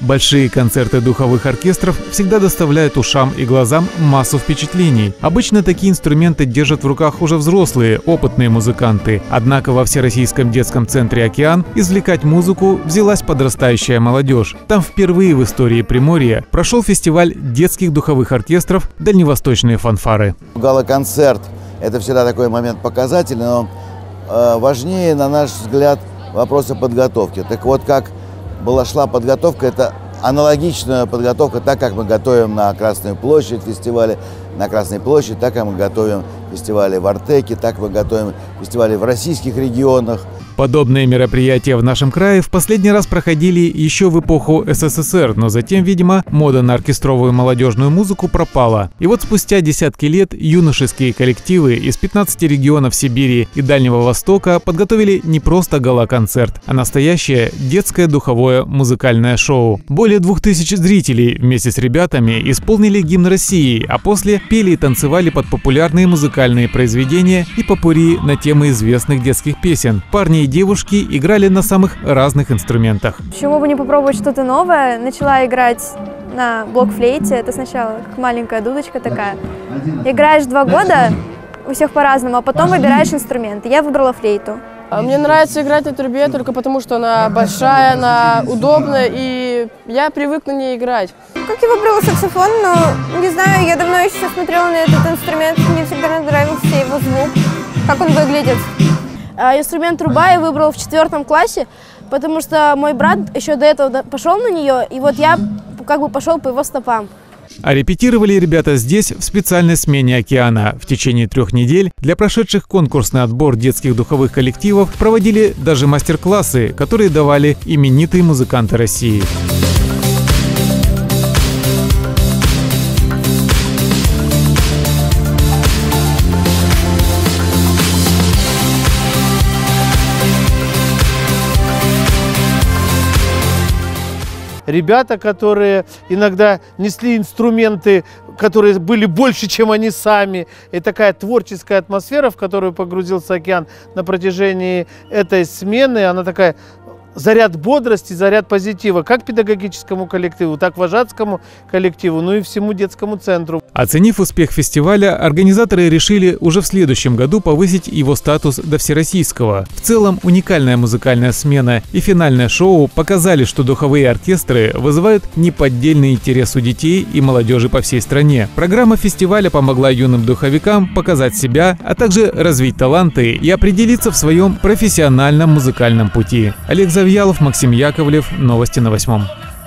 Большие концерты духовых оркестров всегда доставляют ушам и глазам массу впечатлений. Обычно такие инструменты держат в руках уже взрослые, опытные музыканты. Однако во Всероссийском детском центре «Океан» извлекать музыку взялась подрастающая молодежь. Там впервые в истории Приморья прошел фестиваль детских духовых оркестров «Дальневосточные фанфары». Гала-концерт – это всегда такой момент показательный, но важнее, на наш взгляд, вопросы подготовки. Так вот, как шла подготовка, это аналогичная подготовка, так как мы готовим на Красную площадь фестивали, так как мы готовим фестивали в Артеке, так мы готовим фестивали в российских регионах. Подобные мероприятия в нашем крае в последний раз проходили еще в эпоху СССР, но затем, видимо, мода на оркестровую молодежную музыку пропала. И вот спустя десятки лет юношеские коллективы из 15 регионов Сибири и Дальнего Востока подготовили не просто гала-концерт, а настоящее детское духовое музыкальное шоу. Более 2000 зрителей вместе с ребятами исполнили гимн России, а после пели и танцевали под популярные музыкальные произведения и попурри на темы известных детских песен. Парни и девушки играли на самых разных инструментах. Почему бы не попробовать что-то новое? Начала играть на блокфлейте. Это сначала как маленькая дудочка такая. Играешь 2 года, у всех по-разному, а потом выбираешь инструмент. Я выбрала флейту. Мне нравится играть на трубе только потому, что она большая, она удобная, и я привык на ней играть. Как я выбрала саксофон, но не знаю, я давно еще смотрела на этот инструмент, мне всегда нравился его звук, как он выглядит. Инструмент труба я выбрал в 4 классе, потому что мой брат еще до этого пошел на нее, и вот я как бы пошел по его стопам. А репетировали ребята здесь, в специальной смене «Океана». В течение 3 недель для прошедших конкурсный отбор детских духовых коллективов проводили даже мастер-классы, которые давали именитые музыканты России. Ребята, которые иногда несли инструменты, которые были больше, чем они сами. И такая творческая атмосфера, в которую погрузился «Океан» на протяжении этой смены, она такая заряд бодрости, заряд позитива как педагогическому коллективу, так и вожатскому коллективу, ну и всему детскому центру. Оценив успех фестиваля, организаторы решили уже в следующем году повысить его статус до всероссийского. В целом, уникальная музыкальная смена и финальное шоу показали, что духовые оркестры вызывают неподдельный интерес у детей и молодежи по всей стране. Программа фестиваля помогла юным духовикам показать себя, а также развить таланты и определиться в своем профессиональном музыкальном пути. Александр Савьялов, Максим Яковлев. Новости на 8.